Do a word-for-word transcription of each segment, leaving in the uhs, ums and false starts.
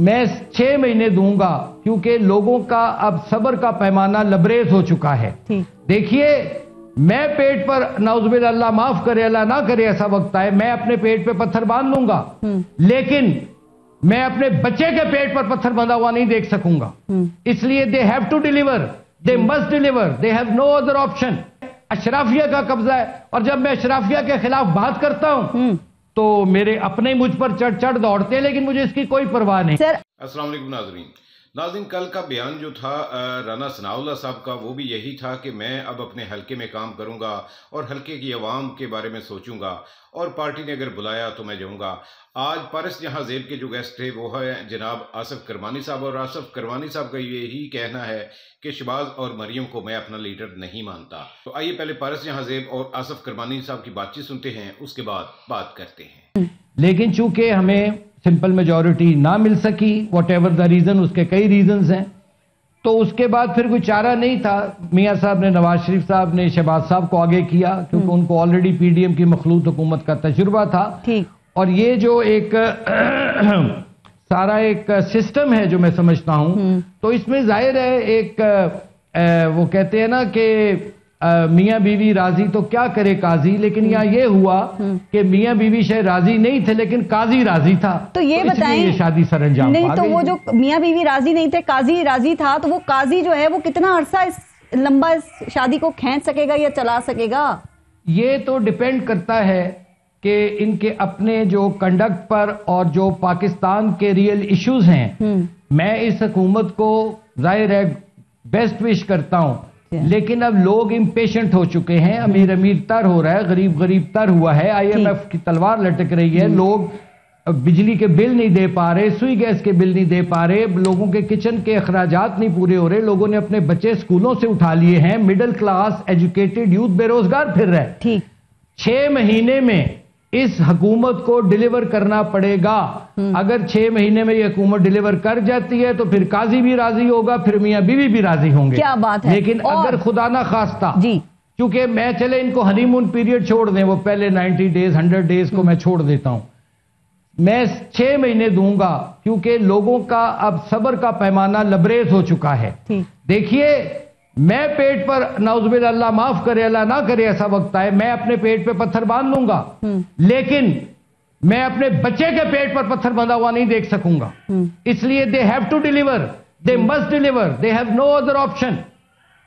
मैं छह महीने दूंगा क्योंकि लोगों का अब सब्र का पैमाना लबरेज हो चुका है। देखिए मैं पेट पर नाउज़ुबिल्लाह अल्लाह माफ करे अल्लाह ना करे ऐसा वक्त आए मैं अपने पेट पे पत्थर बांध लूंगा, लेकिन मैं अपने बच्चे के पेट पर पत्थर बांधा हुआ नहीं देख सकूंगा। इसलिए they have to deliver, they must deliver, they have no other option. अशराफिया का कब्जा है और जब मैं अशराफिया के खिलाफ बात करता हूँ तो मेरे अपने मुझ पर चढ़ चढ़ दौड़ते हैं, लेकिन मुझे इसकी कोई परवाह नहीं। अस्सलाम वालेकुम नाज़रीन। नाज़रीन कल का बयान जो था राना सनाउल्लाह साहब का वो भी यही था कि मैं अब अपने हलके में काम करूँगा और हलके की आवाम के बारे में सोचूंगा और पार्टी ने अगर बुलाया तो मैं जाऊँगा। आज पारस जहाँज़ेब के जो गेस्ट थे वो है जनाब आसिफ करमानी साहब और आसिफ करमानी साहब का यही कहना है कि शहबाज और मरियम को मैं अपना लीडर नहीं मानता। तो आइए पहले पारस जहाँज़ेब और आसिफ करमानी साहब की बातचीत सुनते हैं, उसके बाद बात करते हैं। लेकिन चूंकि हमें सिंपल मेजॉरिटी ना मिल सकी, वॉट एवर द रीज़न, उसके कई रीजंस हैं, तो उसके बाद फिर कोई चारा नहीं था। मियाँ साहब ने, नवाज शरीफ साहब ने शहबाज साहब को आगे किया क्योंकि उनको ऑलरेडी पीडीएम की मखलूत हुकूमत का तजुर्बा था। और ये जो एक सारा एक सिस्टम है जो मैं समझता हूँ, तो इसमें जाहिर है एक आ, वो कहते हैं ना कि मियाँ बीवी राजी तो क्या करे काजी, लेकिन यहाँ ये हुआ कि मियाँ बीवी शायद राजी नहीं थे लेकिन काजी राजी था। तो ये तो बताएं, ये शादी सरंजाम नहीं तो वो जो मियाँ बीवी राजी नहीं थे काजी राजी था, तो वो काजी जो है वो कितना अरसा इस लंबा इस शादी को खींच सकेगा या चला सकेगा, ये तो डिपेंड करता है कि इनके अपने जो कंडक्ट पर और जो पाकिस्तान के रियल इश्यूज हैं। मैं इस हुकूमत को जाहिर है बेस्ट विश करता हूं, लेकिन अब लोग इंपेशेंट हो चुके हैं, अमीर अमीर तर हो रहा है, गरीब गरीब तर हुआ है, आईएमएफ की तलवार लटक रही है, लोग बिजली के बिल नहीं दे पा रहे, सुई गैस के बिल नहीं दे पा रहे, लोगों के किचन के अखराजात नहीं पूरे हो रहे, लोगों ने अपने बच्चे स्कूलों से उठा लिए हैं, मिडिल क्लास एजुकेटेड यूथ बेरोजगार फिर रहे। ठीक छह महीने में इस हकूमत को डिलीवर करना पड़ेगा। अगर छह महीने में ये हकूमत डिलीवर कर जाती है तो फिर काजी भी राजी होगा, फिर मियाँ बीवी भी राजी होंगे। क्या बात है। लेकिन और... अगर खुदा ना खास्ता जी, क्योंकि मैं चले इनको हनीमून पीरियड छोड़ दें, वो पहले नाइन्टी डेज हंड्रेड डेज को मैं छोड़ देता हूँ, मैं छह महीने दूंगा क्योंकि लोगों का अब सब्र का पैमाना लबरेज हो चुका है। देखिए मैं पेट पर नाउज़ुबिल्लाह अल्लाह माफ करे अल्लाह ना करे ऐसा वक्त आए मैं अपने पेट पे पत्थर बांध लूंगा, लेकिन मैं अपने बच्चे के पेट पर पत्थर बांधा हुआ नहीं देख सकूंगा। इसलिए they have to deliver, they must deliver, they have no other option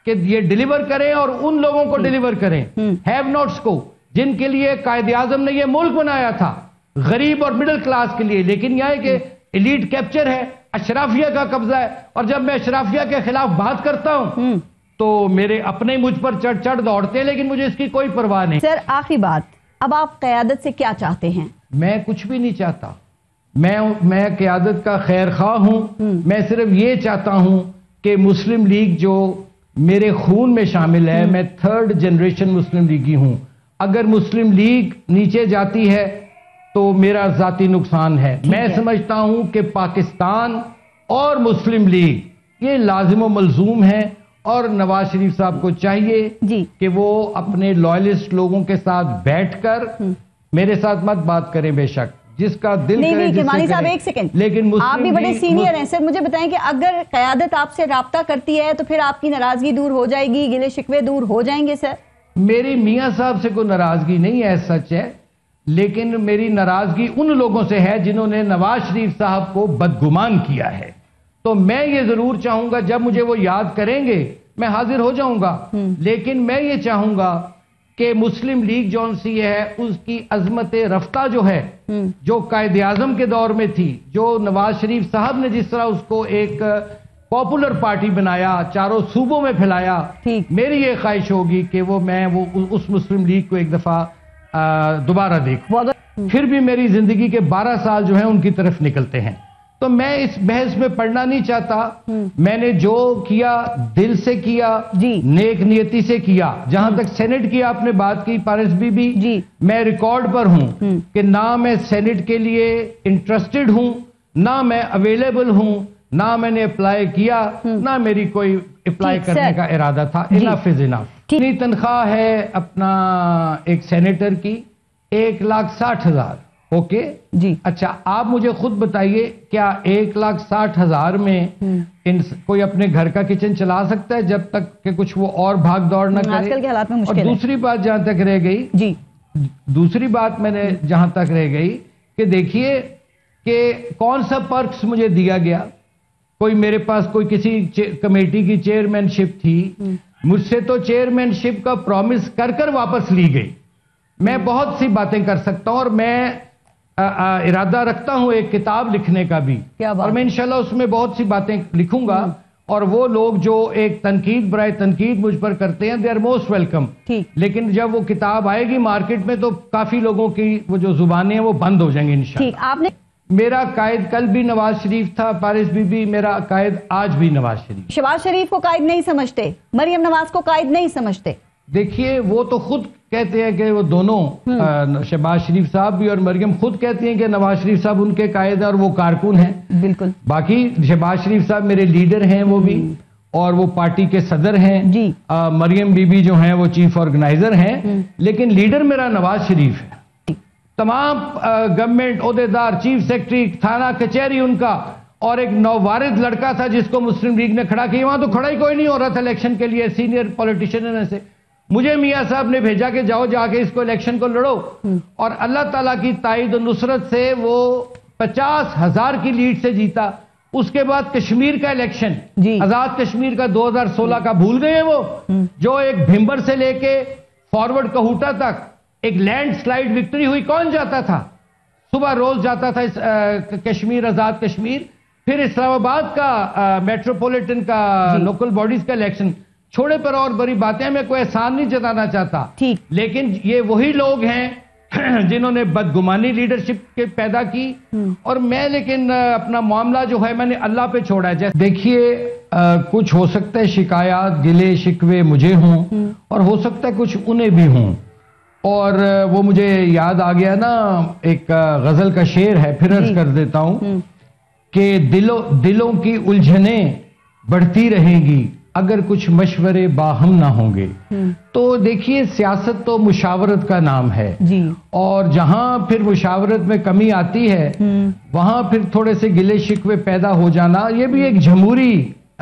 कि ये डिलीवर करें और उन लोगों को डिलीवर करें, हैव नॉट्स को, जिनके लिए कायदे आजम ने यह मुल्क बनाया था, गरीब और मिडिल क्लास के लिए। लेकिन यह है कि एलीट कैप्चर है, अशराफिया का कब्जा है और जब मैं अशराफिया के खिलाफ बात करता हूँ तो मेरे अपने मुझ पर चढ़ चढ़ दौड़ते हैं, लेकिन मुझे इसकी कोई परवाह नहीं। सर आखिरी बात, अब आप क़यादत से क्या चाहते हैं? मैं कुछ भी नहीं चाहता, मैं मैं क़यादत का खैर खा हूँ। मैं सिर्फ ये चाहता हूँ कि मुस्लिम लीग जो मेरे खून में शामिल है, मैं थर्ड जनरेशन मुस्लिम लीगी हूँ, अगर मुस्लिम लीग नीचे जाती है तो मेरा ज़ाती नुकसान है। मैं समझता हूँ कि पाकिस्तान और मुस्लिम लीग ये लाजिम व मलजूम है और नवाज शरीफ साहब को चाहिए कि वो अपने लॉयलिस्ट लोगों के साथ बैठकर, मेरे साथ मत बात करें बेशक, जिसका दिल नहीं, करे, नहीं, जिससे करे। एक सेकेंड, लेकिन आप भी बड़े सीनियर हैं सर, मुझे बताएं कि अगर क़यादत आपसे राब्ता करती है तो फिर आपकी नाराजगी दूर हो जाएगी, गिले शिकवे दूर हो जाएंगे? सर मेरी मियाँ साहब से कोई नाराजगी नहीं है, सच है, लेकिन मेरी नाराजगी उन लोगों से है जिन्होंने नवाज शरीफ साहब को बदगुमान किया है। तो मैं ये जरूर चाहूंगा जब मुझे वो याद करेंगे मैं हाजिर हो जाऊंगा, लेकिन मैं ये चाहूंगा कि मुस्लिम लीग जौन सी है उसकी अजमत रफ्ता जो है, जो कायदे आजम के दौर में थी, जो नवाज शरीफ साहब ने जिस तरह उसको एक पॉपुलर पार्टी बनाया, चारों सूबों में फैलाया, मेरी ये ख्वाहिश होगी कि वो मैं वो उस मुस्लिम लीग को एक दफा दोबारा देखूं। फिर भी मेरी जिंदगी के बारह साल जो है उनकी तरफ निकलते हैं, तो मैं इस बहस में पढ़ना नहीं चाहता। मैंने जो किया दिल से किया, नेक नियति से किया। जहां तक सेनेट की आपने बात की पारस बीबी जी, मैं रिकॉर्ड पर हूं कि ना मैं सेनेट के लिए इंटरेस्टेड हूं, ना मैं अवेलेबल हूं, ना मैंने अप्लाई किया, ना मेरी कोई अप्लाई करने का इरादा था। Enough is enough. इतनी तनख्वाह है अपना एक सेनेटर की एक लाख साठ हजार, ओके okay? जी अच्छा, आप मुझे खुद बताइए, क्या एक लाख साठ हजार में इन, कोई अपने घर का किचन चला सकता है जब तक कि कुछ वो और भाग दौड़ ना करे? आजकल के हालात में मुश्किल है। और दूसरी बात जहां तक रह गई जी, दूसरी बात मैंने जहां तक रह गई कि देखिए कि कौन सा पर्क्स मुझे दिया गया, कोई मेरे पास कोई किसी कमेटी की चेयरमैनशिप थी, मुझसे तो चेयरमैनशिप का प्रॉमिस कर कर वापस ली गई। मैं बहुत सी बातें कर सकता हूं और मैं आ, आ, इरादा रखता हूं एक किताब लिखने का भी, और मैं इंशाल्लाह उसमें बहुत सी बातें लिखूंगा। और वो लोग जो एक तनकीद बराए तनकीद मुझ पर करते हैं, दे आर मोस्ट वेलकम, लेकिन जब वो किताब आएगी मार्केट में तो काफी लोगों की वो जो जुबानें हैं वो बंद हो जाएंगी इंशाल्लाह। आपने मेरा कायद कल भी नवाज शरीफ था, पारिस बीबी, मेरा कायद आज भी नवाज शरीफ। शहबाज शरीफ को कायद नहीं समझते, मरियम नवाज को कायद नहीं समझते। देखिए वो तो खुद कहते हैं कि वो दोनों, शहबाज शरीफ साहब भी और मरियम खुद कहती हैं कि नवाज शरीफ साहब उनके कायद हैं और वो कारकुन हैं। बिल्कुल। बाकी शहबाज शरीफ साहब मेरे लीडर हैं, वो भी, और वो पार्टी के सदर हैं जी। आ, मरियम बीबी जो हैं वो चीफ ऑर्गेनाइजर हैं, लेकिन लीडर मेरा नवाज शरीफ है। तमाम गवर्नमेंट ओहदेदार, चीफ सेक्रेटरी, थाना कचहरी उनका, और एक नौवारिद लड़का था जिसको मुस्लिम लीग ने खड़ा किया, वहां तो खड़ा ही कोई नहीं हो रहा था इलेक्शन के लिए, सीनियर पॉलिटिशियन से। मुझे मियां साहब ने भेजा कि जाओ जाके इसको इलेक्शन को लड़ो, और अल्लाह ताला की ताइद और नुसरत से वो पचास हजार की लीड से जीता। उसके बाद कश्मीर का इलेक्शन, आजाद कश्मीर का दो हजार सोलह का भूल गए वो, जो एक भिम्बर से लेके फॉरवर्ड कहूटा तक एक लैंडस्लाइड विक्ट्री हुई। कौन जाता था? सुबह रोज जाता था इस, आ, कश्मीर, आजाद कश्मीर, फिर इस्लामाबाद का मेट्रोपोलिटन का, लोकल बॉडीज का इलेक्शन। छोड़े पर और बड़ी बातें, मैं कोई एहसान नहीं जताना चाहता, ठीक, लेकिन ये वही लोग हैं जिन्होंने बदगुमानी लीडरशिप के पैदा की। और मैं लेकिन अपना मामला जो है मैंने अल्लाह पे छोड़ा है। जैसे देखिए, कुछ हो सकता है शिकायत, गिले शिकवे मुझे हों, और हो सकता है कुछ उन्हें भी हों। और वो मुझे याद आ गया ना, एक गजल का शेर है, फिर अर्ज कर देता हूं कि दिलो दिलों की उलझने बढ़ती रहेंगी अगर कुछ मशवरे बाहम ना होंगे। तो देखिए, सियासत तो मुशावरत का नाम है जी। और जहां फिर मुशावरत में कमी आती है, वहां फिर थोड़े से गिले शिकवे पैदा हो जाना, ये भी एक जमहूरी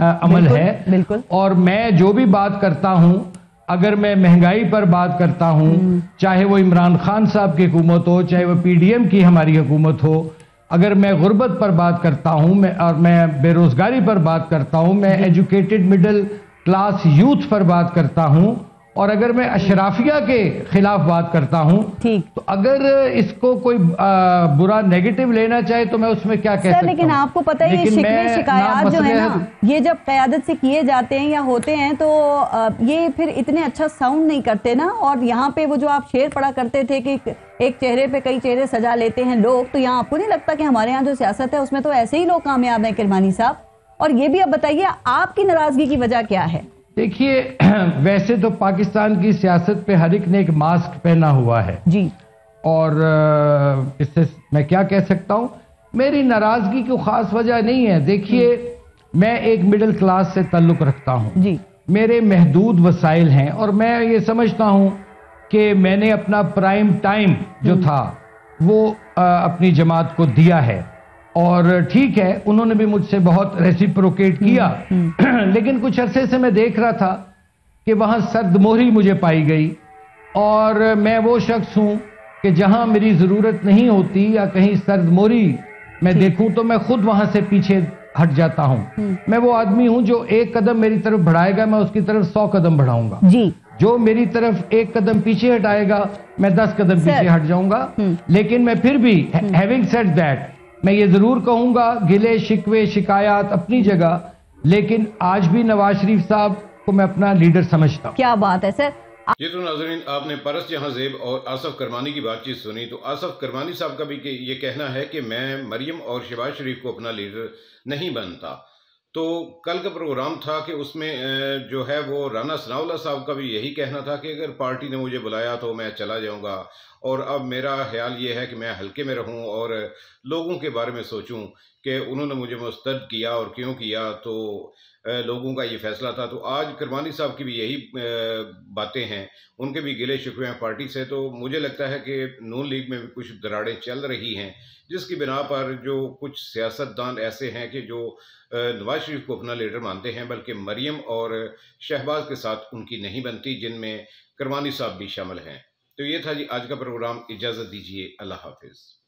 अमल है। बिल्कुल। और मैं जो भी बात करता हूं, अगर मैं महंगाई पर बात करता हूं, चाहे वो इमरान खान साहब की हुकूमत हो, चाहे वो पीडीएम की हमारी हुकूमत हो, अगर मैं गुर्बत पर बात करता हूं, मैं और मैं बेरोजगारी पर बात करता हूं, मैं एजुकेटेड मिडिल क्लास यूथ पर बात करता हूं, और अगर मैं अशराफिया के खिलाफ बात करता हूं, तो अगर इसको कोई आ, बुरा नेगेटिव लेना चाहे तो मैं उसमें क्या कह सकता हूं? लेकिन आपको पता है ये शिकवे शिकायत जो है ना, ये जब क़यादत से किए जाते हैं या होते हैं तो ये फिर इतने अच्छा साउंड नहीं करते ना। और यहाँ पे वो जो आप शेर पढ़ा करते थे कि एक चेहरे पे कई चेहरे सजा लेते हैं लोग, तो यहाँ आपको नहीं लगता कि हमारे यहाँ जो सियासत है उसमें तो ऐसे ही लोग कामयाब हैं किरमानी साहब? और ये भी आप बताइए, आपकी नाराजगी की वजह क्या है? देखिए, वैसे तो पाकिस्तान की सियासत पे हर एक ने एक मास्क पहना हुआ है जी, और इससे मैं क्या कह सकता हूँ, मेरी नाराजगी की खास वजह नहीं है। देखिए, मैं एक मिडिल क्लास से ताल्लुक़ रखता हूँ जी, मेरे महदूद वसाइल हैं, और मैं ये समझता हूँ कि मैंने अपना प्राइम टाइम जो था वो आ, अपनी जमात को दिया है। और ठीक है, उन्होंने भी मुझसे बहुत रेसिप्रोकेट किया, लेकिन कुछ अरसे से मैं देख रहा था कि वहाँ सर्द मोहरी मुझे पाई गई। और मैं वो शख्स हूँ कि जहाँ मेरी ज़रूरत नहीं होती या कहीं सर्द मोहरी मैं देखूँ तो मैं खुद वहाँ से पीछे हट जाता हूँ। मैं वो आदमी हूँ जो एक कदम मेरी तरफ बढ़ाएगा, मैं उसकी तरफ सौ कदम बढ़ाऊंगा जी। जो मेरी तरफ एक कदम पीछे हटाएगा, मैं दस कदम पीछे हट जाऊंगा। लेकिन मैं फिर भी, हैविंग सेड दैट, मैं ये जरूर कहूंगा, गिले शिकवे शिकायत अपनी जगह, लेकिन आज भी नवाज शरीफ साहब को मैं अपना लीडर समझता हूँ। क्या बात है सर। ये तो नाजरीन, आपने परस जहांजेब और आसिफ करमानी की बातचीत सुनी, तो आसिफ करमानी साहब का भी ये कहना है कि मैं मरियम और शहबाज शरीफ को अपना लीडर नहीं बनता। तो कल का प्रोग्राम था कि उसमें जो है वो राना सनाउल्लाह साहब का भी यही कहना था कि अगर पार्टी ने मुझे बुलाया तो मैं चला जाऊंगा, और अब मेरा ख्याल ये है कि मैं हल्के में रहूं और लोगों के बारे में सोचूं कि उन्होंने मुझे मुस्तर्द किया और क्यों किया, तो लोगों का ये फैसला था। तो आज करमानी साहब की भी यही बातें हैं, उनके भी गिले शिकवे हैं पार्टी से। तो मुझे लगता है कि नून लीग में भी कुछ दरारें चल रही हैं, जिसकी बिना पर जो कुछ सियासतदान ऐसे हैं कि जो नवाज शरीफ को अपना लीडर मानते हैं, बल्कि मरियम और शहबाज के साथ उनकी नहीं बनती, जिनमें करमानी साहब भी शामिल हैं। तो ये था जी आज का प्रोग्राम। इजाज़त दीजिए, अल्लाह हाफिज़।